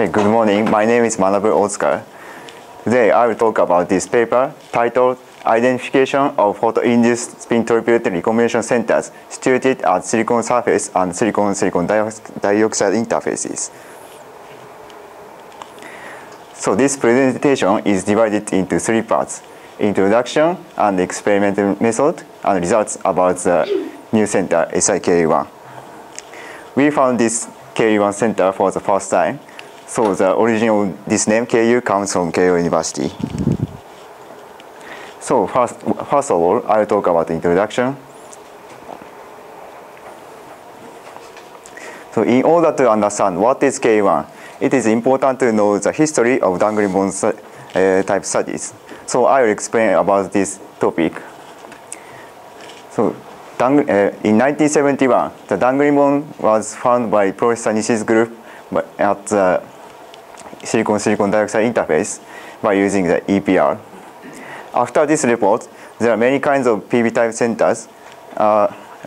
Hey, good morning, my name is Manabu Otsuka. Today I will talk about this paper titled Identification of Photoinduced Spin Turbulent Recombination Centers Situated at Silicon Surface and Silicon-Silicon Dioxide Interfaces. So this presentation is divided into three parts: introduction and experimental method, and results about the new center SiKE1. We found this KU1 center for the first time, so the origin of this name KU comes from Keio University. So first of all, I'll talk about the introduction. So in order to understand what is KU1, it is important to know the history of dangling bond type studies. So I will explain about this topic. So in 1971, the dangling bond was found by Professor Nishi's group at the silicon-silicon dioxide interface by using the EPR. After this report, there are many kinds of PV-type centers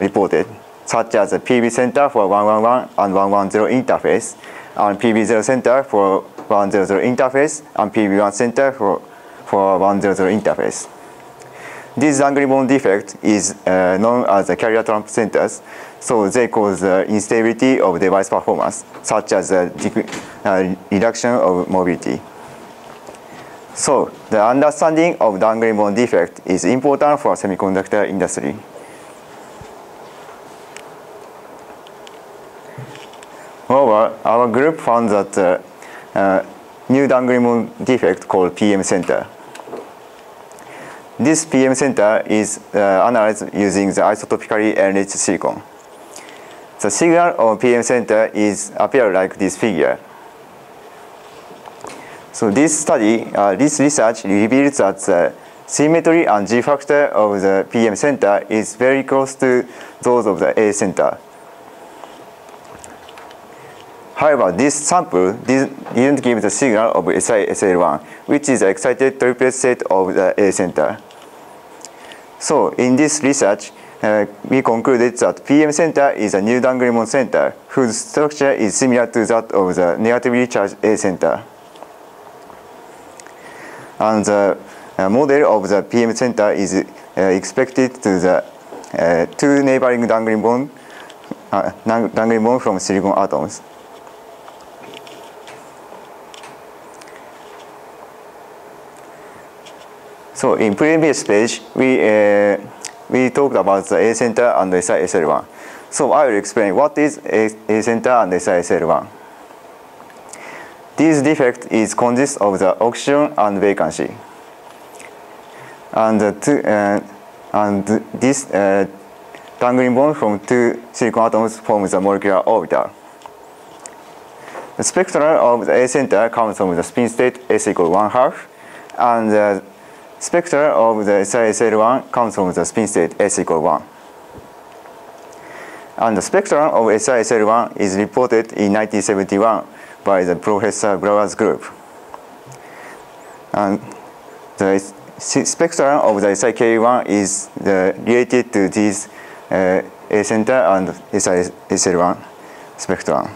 reported, such as the PV center for 111 and 110 interface, and PV0 center for 100 interface, and PV1 center for 100 interface. This dangling bond defect is known as the carrier trap centers, so they cause instability of device performance, such as reduction of mobility. So the understanding of dangling bond defect is important for semiconductor industry. Moreover, our group found that new dangling bond defect called PM center. This PM center is analyzed using the isotopically enriched silicon. The signal of PM center is appear like this figure. So this study, this research reveals that the symmetry and G factor of the PM center is very close to those of the A center. However, this sample didn't give the signal of SiSL1, which is the excited triplet state of the A center. So in this research, we concluded that PM center is a new dangling bond center whose structure is similar to that of the negatively charged A center. And the model of the PM center is expected to the two neighboring dangling bond from silicon atoms. So in previous page, we talked about the A center and the SiSL1. So I will explain what is A center and SiSL1. This defect is consists of the oxygen and vacancy. And this dangling bond from two silicon atoms forms the molecular orbital. The spectrum of the A center comes from the spin state S = 1/2, and the spectra of the SiSL1 comes from the spin state S = 1. And the spectrum of SiSL1 is reported in 1971 by the Professor Brauer's group. And the spectrum of the SiKE1 is related to these A center and SiSL1 spectrum.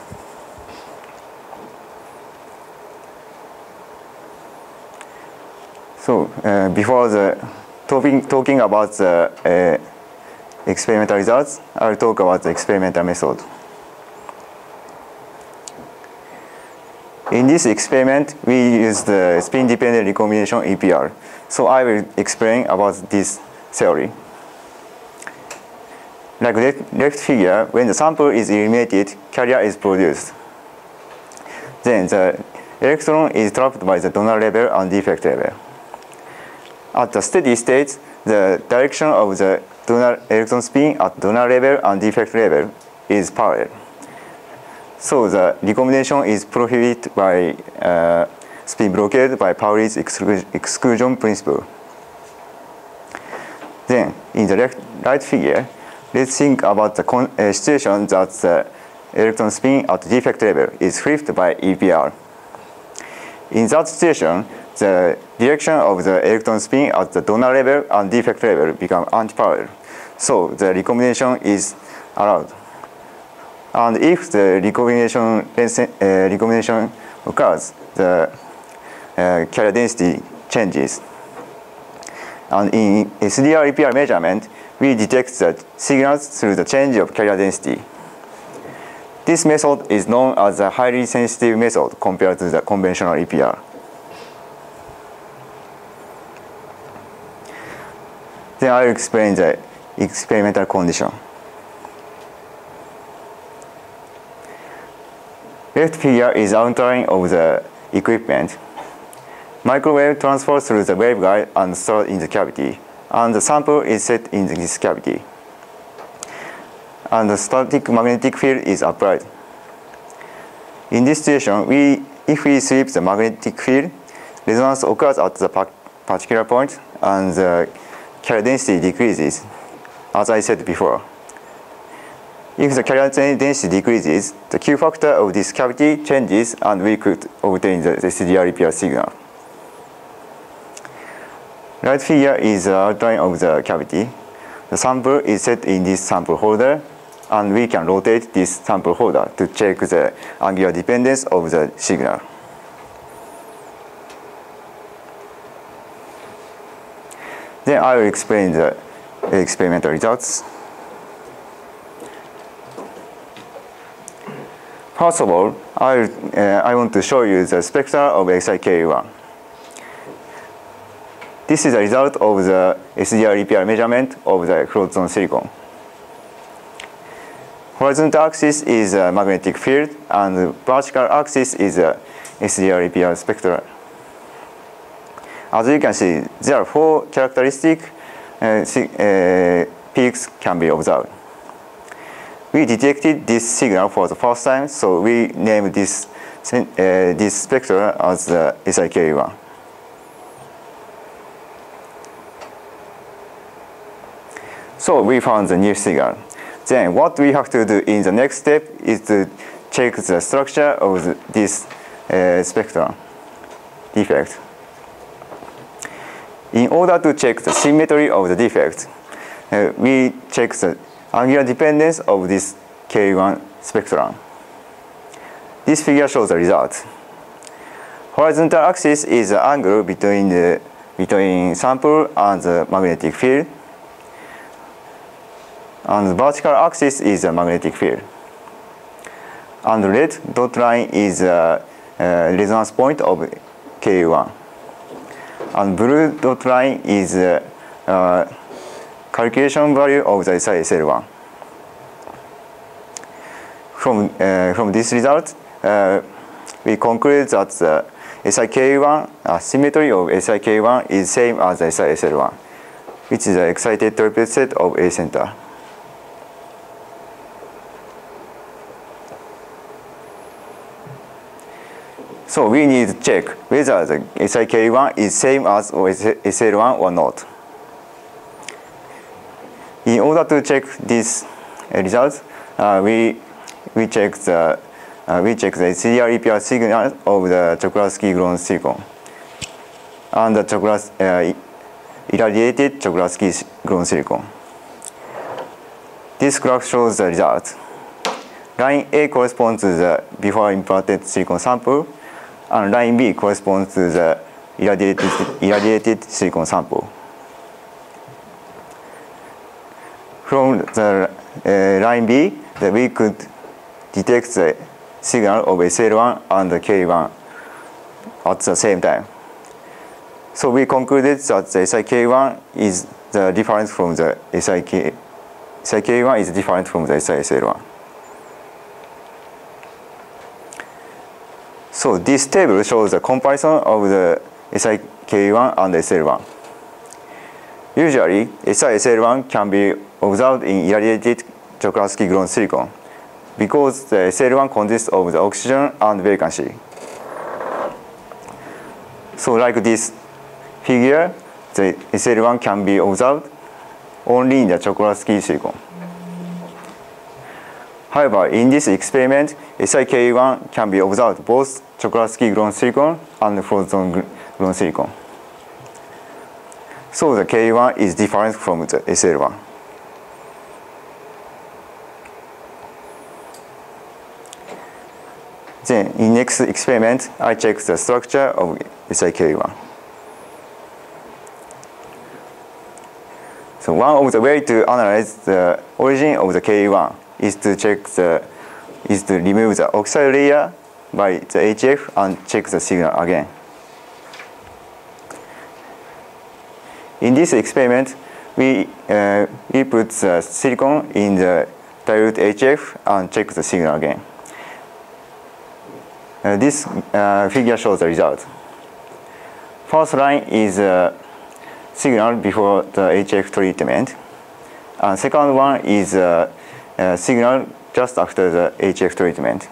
So before talking about the experimental results, I will talk about the experimental method. In this experiment, we use the spin-dependent recombination EPR. So I will explain about this theory. Like the left figure, when the sample is eliminated, carrier is produced. Then the electron is trapped by the donor level and defect level. At the steady state, the direction of the donor electron spin at donor level and defect level is parallel. So the recombination is prohibited by spin blockade by Pauli's exclusion principle. Then, in the right figure, let's think about the situation that the electron spin at defect level is flipped by EPR. In that situation, the direction of the electron spin at the donor level and defect level become anti-parallel. So the recombination is allowed. And if the recombination occurs, the carrier density changes. And in SDR EPR measurement, we detect the signals through the change of carrier density. This method is known as a highly sensitive method compared to the conventional EPR. Then I will explain the experimental condition. Left figure is outline of the equipment. Microwave transfers through the waveguide and stored in the cavity, and the sample is set in this cavity. And the static magnetic field is applied. In this situation, if we sweep the magnetic field, resonance occurs at the particular point, and the carrier density decreases, as I said before. If the carrier density decreases, the Q factor of this cavity changes, and we could obtain the SDR EPR signal. Right figure is the outline of the cavity. The sample is set in this sample holder, and we can rotate this sample holder to check the angular dependence of the signal. Then I will explain the experimental results. First of all, I want to show you the spectra of SiKU1. This is a result of the SDR EPR measurement of the closed zone silicon. Horizontal axis is a magnetic field, and the vertical axis is a SDR EPR spectra. As you can see, there are four characteristic peaks can be observed. We detected this signal for the first time, so we named this spectra as the SiKU1. So we found the new signal. Then what we have to do in the next step is to check the structure of this spectrum defect. In order to check the symmetry of the defect, we check the angular dependence of this KU1 spectrum. This figure shows the result. Horizontal axis is the angle between sample and the magnetic field. And the vertical axis is a magnetic field. And the red dot line is a resonance point of KU1. And blue dot line is a calculation value of the SiSL1. From this result, we conclude that the SiKU1, symmetry of SiKU1 is same as the SiSL1, which is the excited triplet set of A center. So we need to check whether the SiKU1 is same as SL1 or not. In order to check these results, we check the SDR EPR signal of the Czochralski grown silicon and the irradiated Czochralski grown silicon. This graph shows the result. Line A corresponds to the before implanted silicon sample, and line B corresponds to the irradiated silicon sample. From the line B, we could detect the signal of SL1 and the KU1 at the same time. So we concluded that the SiKU1 is different from the SiKU1 is different from the SiSL1. So this table shows the comparison of the SiKU1 and SL1. Usually, SiSL1 can be observed in irradiated Czochralski grown silicon because the SL1 consists of the oxygen and vacancy. So like this figure, the SL1 can be observed only in the Czochralski silicon. However, in this experiment, SiKU1 can be observed both Czochralski grown silicon and frozen grown silicon. So the KU1 is different from the SL1. Then in next experiment, I check the structure of SiKe1. So one of the way to analyze the origin of the Ke1 is to remove the oxide layer by the HF and check the signal again. In this experiment, we put the silicon in the dilute HF and check the signal again. This figure shows the result. First line is signal before the HF treatment, and second one is signal just after the HF treatment.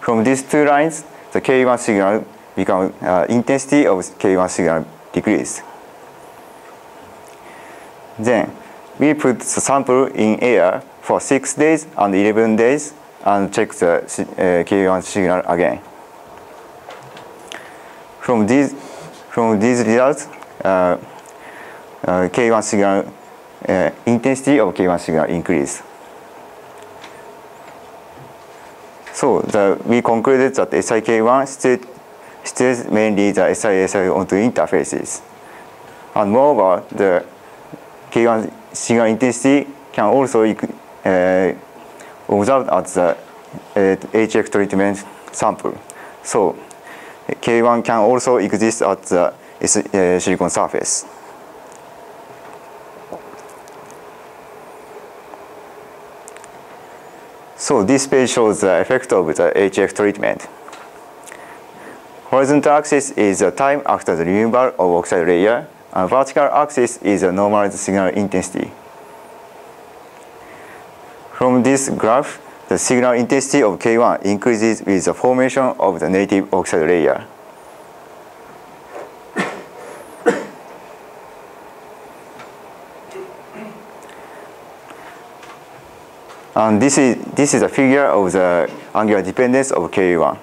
From these two lines, the Ke1 signal becomes intensity of Ke1 signal decreased. Then we put the sample in air for 6 days and 11 days and check the Ke1 signal again. From these results, Ke1 signal intensity of Ke1 signal increased. So we concluded that SiK1 states mainly the Si-SiO2 interfaces, and moreover, the K1 signal intensity can also observed at the HF treatment sample. So K1 can also exist at the silicon surface. So this page shows the effect of the HF treatment. Horizontal axis is the time after the removal of oxide layer, and vertical axis is the normalized signal intensity. From this graph, the signal intensity of K1 increases with the formation of the native oxide layer. And this is a figure of the angular dependence of Ke1.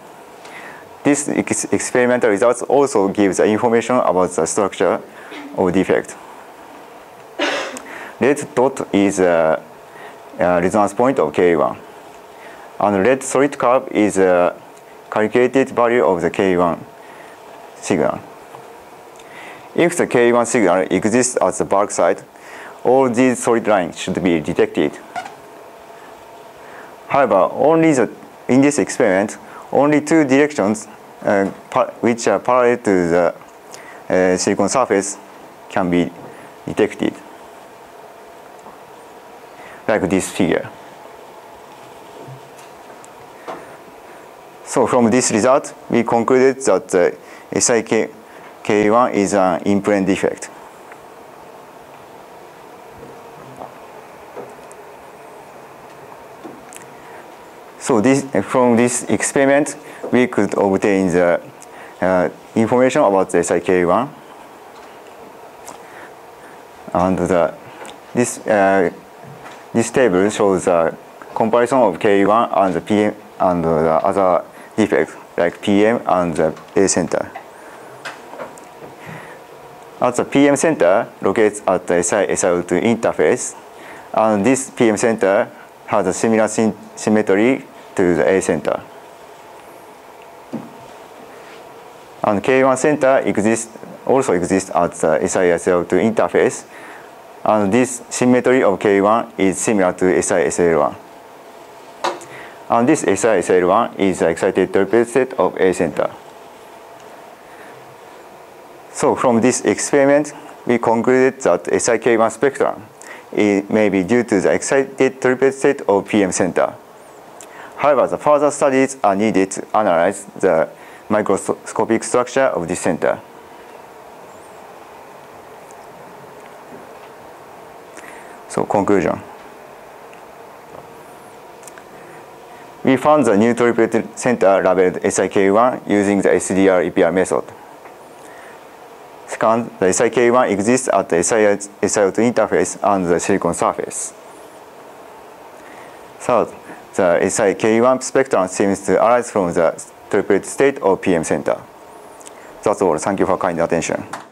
This experimental results also gives information about the structure of defect. Red dot is a resonance point of Ke1, and red solid curve is a calculated value of the Ke1 signal. If the Ke1 signal exists at the bulk side, all these solid lines should be detected. However, in this experiment, only two directions which are parallel to the silicon surface can be detected, like this figure. So from this result, we concluded that SiKe1 is an in-plane defect. So from this experiment, we could obtain the information about the SiK1, and this table shows the comparison of Ke1 and the PM and the other defects like PM and the A center. At the PM center locates at the Si-SiO2 interface, and this PM center has a similar symmetry to the A center. And K1 center also exists at the Si-SiO2 interface, and this symmetry of K1 is similar to Si-SiO1. And this Si-SiO1 is the excited triplet set of A center. So from this experiment, we concluded that SiK1 spectrum may be due to the excited triplet set of PM center. However, the further studies are needed to analyze the microscopic structure of this center. So, conclusion. We found the new triplet center labeled SiK1 using the SDR-EPR method. Second, the SiK1 exists at the SiO2 interface and the silicon surface. Third, the SiK1 spectrum seems to arise from the triplet state of PM center. That's all. Thank you for kind attention.